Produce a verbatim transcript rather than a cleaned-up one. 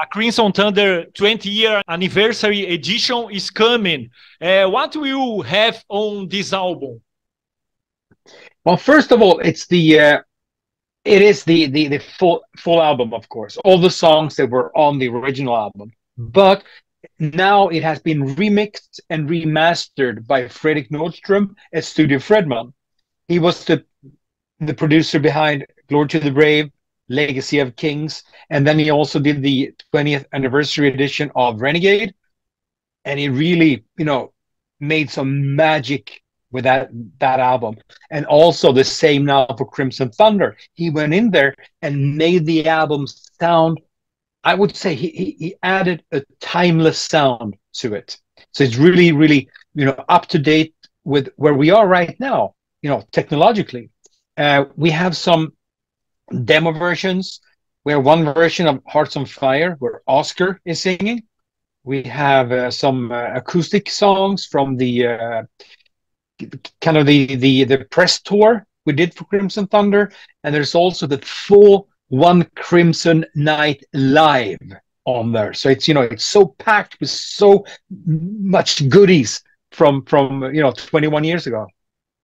a Crimson Thunder twenty year anniversary edition is coming. Uh, what will you have on this album? Well, first of all, it's the uh, it is the the the full full album, of course, all the songs that were on the original album, but now it has been remixed and remastered by Fredrik Nordström at Studio Fredman. He was the the producer behind Glory to the Brave, Legacy of Kings, and then he also did the twentieth anniversary edition of Renegade, and he really, you know, made some magic with that that album. And also the same now for Crimson Thunder. He went in there and made the album sound, I would say he, he, he added a timeless sound to it. So it's really, really, you know, up to date with where we are right now, you know, technologically. Uh, we have some demo versions. We have one version of Hearts on Fire where Oscar is singing. We have uh, some uh, acoustic songs from the uh, kind of the, the, the press tour we did for Crimson Thunder. And there's also the full One Crimson Night Live on there. So it's, you know, it's so packed with so much goodies from from you know twenty-one years ago.